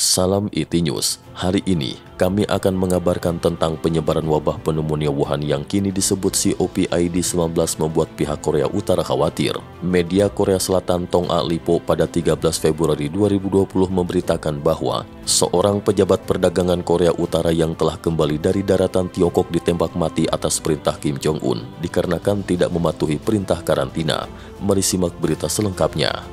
Salam ET News. Hari ini kami akan mengabarkan tentang penyebaran wabah pneumonia Wuhan yang kini disebut COVID-19 membuat pihak Korea Utara khawatir. Media Korea Selatan Dong-a Ilbo pada 13 Februari 2020 memberitakan bahwa seorang pejabat perdagangan Korea Utara yang telah kembali dari daratan Tiongkok ditembak mati atas perintah Kim Jong-un dikarenakan tidak mematuhi perintah karantina. Mari simak berita selengkapnya.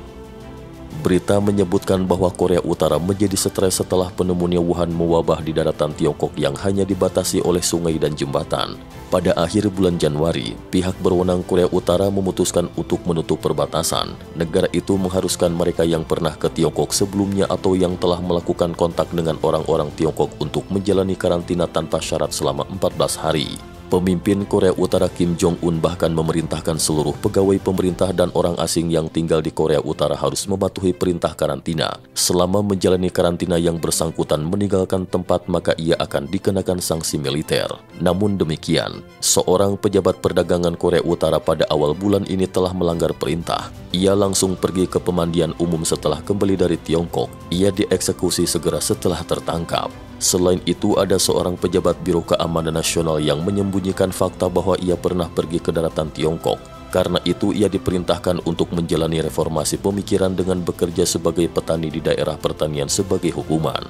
Berita menyebutkan bahwa Korea Utara menjadi stres setelah pneumonia Wuhan mewabah di daratan Tiongkok yang hanya dibatasi oleh sungai dan jembatan. Pada akhir bulan Januari, pihak berwenang Korea Utara memutuskan untuk menutup perbatasan. Negara itu mengharuskan mereka yang pernah ke Tiongkok sebelumnya atau yang telah melakukan kontak dengan orang-orang Tiongkok untuk menjalani karantina tanpa syarat selama 14 hari. Pemimpin Korea Utara Kim Jong-un bahkan memerintahkan seluruh pegawai pemerintah dan orang asing yang tinggal di Korea Utara harus mematuhi perintah karantina. Selama menjalani karantina yang bersangkutan meninggalkan tempat, maka ia akan dikenakan sanksi militer. Namun demikian, seorang pejabat perdagangan Korea Utara pada awal bulan ini telah melanggar perintah. Ia langsung pergi ke pemandian umum setelah kembali dari Tiongkok. Ia dieksekusi segera setelah tertangkap. Selain itu, ada seorang pejabat Biro Keamanan Nasional yang menyembunyikan fakta bahwa ia pernah pergi ke daratan Tiongkok. Karena itu, ia diperintahkan untuk menjalani reformasi pemikiran dengan bekerja sebagai petani di daerah pertanian sebagai hukuman.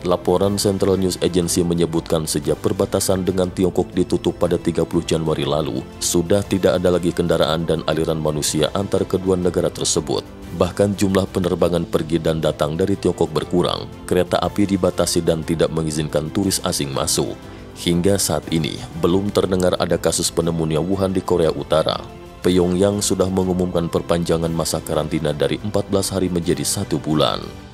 Laporan Central News Agency menyebutkan sejak perbatasan dengan Tiongkok ditutup pada 30 Januari lalu, sudah tidak ada lagi kendaraan dan aliran manusia antar kedua negara tersebut. Bahkan jumlah penerbangan pergi dan datang dari Tiongkok berkurang, kereta api dibatasi dan tidak mengizinkan turis asing masuk. Hingga saat ini, belum terdengar ada kasus pneumonia Wuhan di Korea Utara. Pyeongyang sudah mengumumkan perpanjangan masa karantina dari 14 hari menjadi 1 bulan.